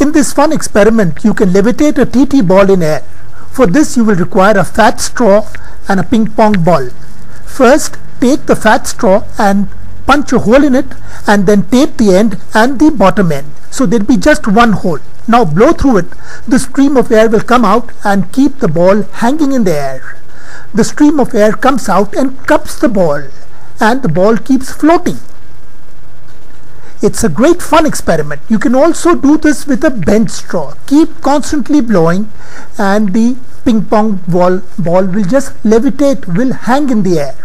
In this fun experiment, you can levitate a TT ball in air. For this, you will require a fat straw and a ping pong ball. First, take the fat straw and punch a hole in it, and then tape the end and the bottom end. So there'll be just one hole. Now blow through it. The stream of air will come out and keep the ball hanging in the air. The stream of air comes out and cups the ball, and the ball keeps floating. It's a great fun experiment. You can also do this with a bent straw. Keep constantly blowing and the ping pong ball will just levitate, will hang in the air.